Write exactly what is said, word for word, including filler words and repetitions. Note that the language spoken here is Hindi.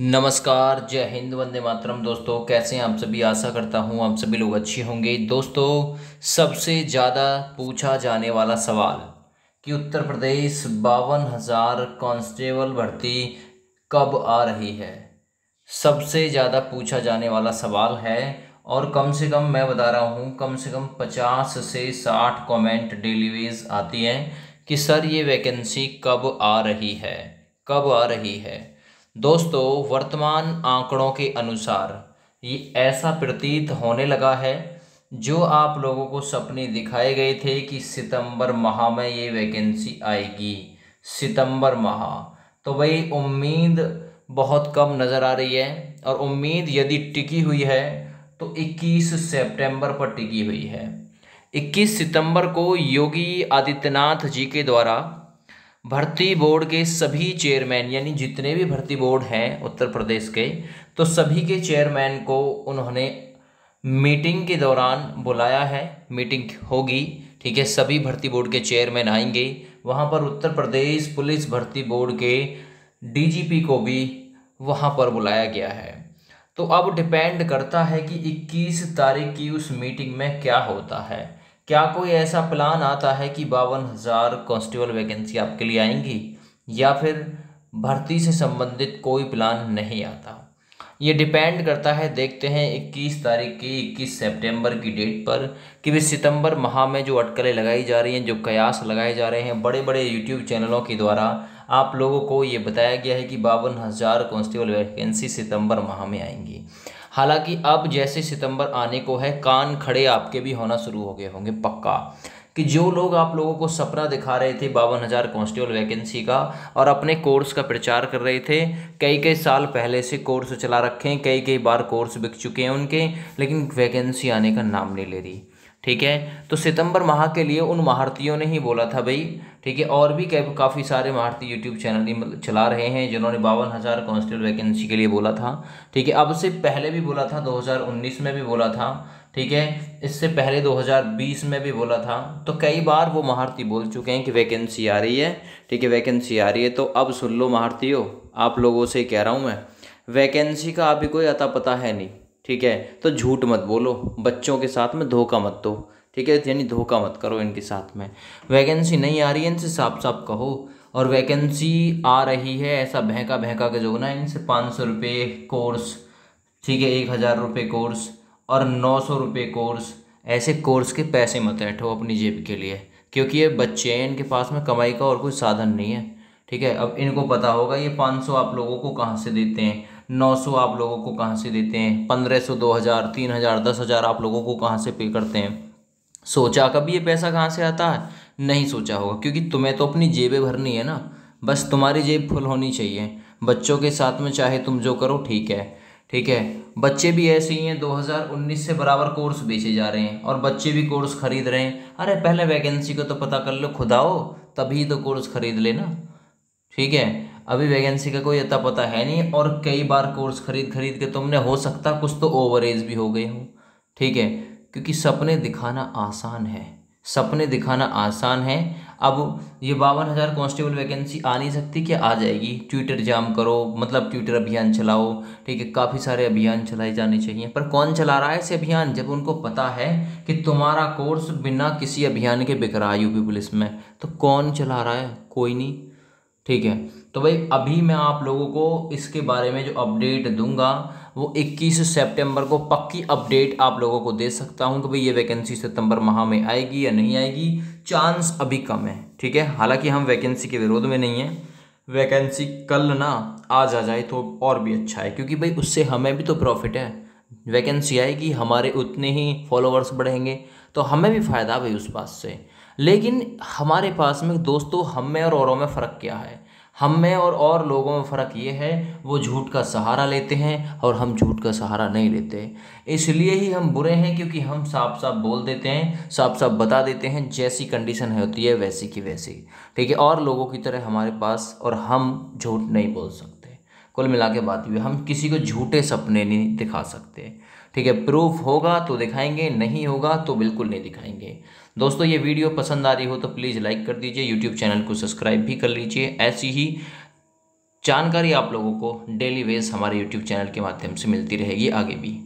नमस्कार, जय हिंद, वंदे मातरम। दोस्तों, कैसे हैं आप सभी? आशा करता हूं आप सभी लोग अच्छे होंगे। दोस्तों, सबसे ज़्यादा पूछा जाने वाला सवाल कि उत्तर प्रदेश बावन हज़ार कॉन्स्टेबल भर्ती कब आ रही है, सबसे ज़्यादा पूछा जाने वाला सवाल है। और कम से कम मैं बता रहा हूं, कम से कम पचास से साठ कमेंट डेली वेज आती हैं कि सर ये वैकेंसी कब आ रही है, कब आ रही है। दोस्तों, वर्तमान आंकड़ों के अनुसार ये ऐसा प्रतीत होने लगा है, जो आप लोगों को सपने दिखाए गए थे कि सितंबर माह में ये वैकेंसी आएगी, सितंबर माह, तो भाई उम्मीद बहुत कम नज़र आ रही है। और उम्मीद यदि टिकी हुई है तो इक्कीस सितंबर पर टिकी हुई है। इक्कीस सितंबर को योगी आदित्यनाथ जी के द्वारा भर्ती बोर्ड के सभी चेयरमैन, यानी जितने भी भर्ती बोर्ड हैं उत्तर प्रदेश के, तो सभी के चेयरमैन को उन्होंने मीटिंग के दौरान बुलाया है। मीटिंग होगी, ठीक है, सभी भर्ती बोर्ड के चेयरमैन आएंगे वहाँ पर। उत्तर प्रदेश पुलिस भर्ती बोर्ड के डीजीपी को भी वहाँ पर बुलाया गया है। तो अब डिपेंड करता है कि इक्कीस तारीख की उस मीटिंग में क्या होता है, क्या कोई ऐसा प्लान आता है कि बावन हज़ार कॉन्स्टेबल वैकेंसी आपके लिए आएंगी, या फिर भर्ती से संबंधित कोई प्लान नहीं आता। ये डिपेंड करता है, देखते हैं इक्कीस तारीख की, इक्कीस सितंबर की डेट पर, कि वे सितंबर माह में जो अटकलें लगाई जा रही हैं, जो कयास लगाए जा रहे हैं बड़े बड़े यूट्यूब चैनलों के द्वारा, आप लोगों को ये बताया गया है कि बावन हज़ार कॉन्स्टेबल वैकेंसी सितंबर माह में आएंगी। हालांकि अब जैसे सितंबर आने को है, कान खड़े आपके भी होना शुरू हो गए होंगे पक्का, कि जो लोग आप लोगों को सपना दिखा रहे थे बावन हज़ार कॉन्स्टेबल वैकेंसी का, और अपने कोर्स का प्रचार कर रहे थे, कई कई साल पहले से कोर्स चला रखे हैं, कई कई बार कोर्स बिक चुके हैं उनके, लेकिन वैकेंसी आने का नाम नहीं ले रही। ठीक है, तो सितंबर माह के लिए उन महारथियों ने ही बोला था भाई, ठीक है। और भी काफ़ी सारे महारथी यूट्यूब चैनल चला रहे हैं जिन्होंने बावन हज़ार कॉन्स्टेबल वैकेंसी के लिए बोला था, ठीक है। अब से पहले भी बोला था, दो हज़ार उन्नीस में भी बोला था, ठीक है, इससे पहले दो हज़ार बीस में भी बोला था। तो कई बार वो महारथी बोल चुके हैं कि वैकेंसी आ रही है, ठीक है, वैकेंसी आ रही है। तो अब सुन लो महारथियों, आप लोगों से कह रहा हूँ मैं, वैकेंसी का आप ही कोई अता पता है नहीं, ठीक है, तो झूठ मत बोलो, बच्चों के साथ में धोखा मत दो, ठीक है, यानी धोखा मत करो इनके साथ में। वैकेंसी नहीं आ रही है इनसे साफ साफ कहो, और वैकेंसी आ रही है ऐसा बहका बहका के जो ना, इनसे पाँच सौ रुपये कोर्स, ठीक है, एक हज़ार रुपये कोर्स और नौ सौ रुपये कोर्स, ऐसे कोर्स के पैसे मत ऐठो अपनी जेब के लिए, क्योंकि ये बच्चे हैं, इनके पास में कमाई का और कोई साधन नहीं है, ठीक है। अब इनको पता होगा ये पाँच सौ आप लोगों को कहाँ से देते हैं, नौ सौ आप लोगों को कहाँ से देते हैं, पंद्रह सौ, दो हज़ार, तीन हज़ार, दस हज़ार आप लोगों को कहाँ से पे करते हैं। सोचा कभी ये पैसा कहाँ से आता है? नहीं सोचा होगा, क्योंकि तुम्हें तो अपनी जेबें भरनी है ना, बस तुम्हारी जेब फुल होनी चाहिए। बच्चों के साथ में चाहे तुम जो करो, ठीक है, ठीक है, बच्चे भी ऐसे ही हैं, दो हज़ार उन्नीस से बराबर कोर्स बेचे जा रहे हैं और बच्चे भी कोर्स खरीद रहे हैं। अरे पहले वैकेंसी को तो पता कर लो खुदाओ, तभी तो कोर्स खरीद लेना, ठीक है। अभी वैकेंसी का कोई अता पता है नहीं, और कई बार कोर्स खरीद खरीद के तुमने, हो सकता कुछ तो ओवर एज भी हो गए हो, ठीक है, क्योंकि सपने दिखाना आसान है, सपने दिखाना आसान है। अब ये बावन हज़ार कॉन्स्टेबल वैकेंसी आ नहीं सकती, क्या आ जाएगी? ट्विटर जाम करो, मतलब ट्विटर अभियान चलाओ, ठीक है, काफ़ी सारे अभियान चलाए जाने चाहिए, पर कौन चला रहा है ऐसे अभियान, जब उनको पता है कि तुम्हारा कोर्स बिना किसी अभियान के बिक रहा है यूपी पुलिस में, तो कौन चला रहा है? कोई नहीं, ठीक है। तो भाई अभी मैं आप लोगों को इसके बारे में जो अपडेट दूंगा, वो इक्कीस सितंबर को पक्की अपडेट आप लोगों को दे सकता हूं कि भाई ये वैकेंसी सितंबर माह में आएगी या नहीं आएगी। चांस अभी कम है, ठीक है, हालांकि हम वैकेंसी के विरोध में नहीं हैं। वैकेंसी कल ना आज आ जाए तो और भी अच्छा है, क्योंकि भाई उससे हमें भी तो प्रॉफिट है। वैकेंसी आएगी, हमारे उतने ही फॉलोअर्स बढ़ेंगे, तो हमें भी फ़ायदा भाई उस बात से। लेकिन हमारे पास में दोस्तों, हम में और औरों में फ़र्क क्या है? हम में और और लोगों में फ़र्क ये है, वो झूठ का सहारा लेते हैं और हम झूठ का सहारा नहीं लेते, इसलिए ही हम बुरे हैं, क्योंकि हम साफ साफ बोल देते हैं, साफ साफ बता देते हैं, जैसी कंडीशन होती है वैसी की वैसी, ठीक है। और लोगों की तरह हमारे पास, और हम झूठ नहीं बोल सकते। कुल मिला के बात हुई, हम किसी को झूठे सपने नहीं दिखा सकते, ठीक है। प्रूफ होगा तो दिखाएंगे, नहीं होगा तो बिल्कुल नहीं दिखाएंगे। दोस्तों, ये वीडियो पसंद आ रही हो तो प्लीज़ लाइक कर दीजिए, यूट्यूब चैनल को सब्सक्राइब भी कर लीजिए। ऐसी ही जानकारी आप लोगों को डेली बेस हमारे यूट्यूब चैनल के माध्यम से मिलती रहेगी आगे भी।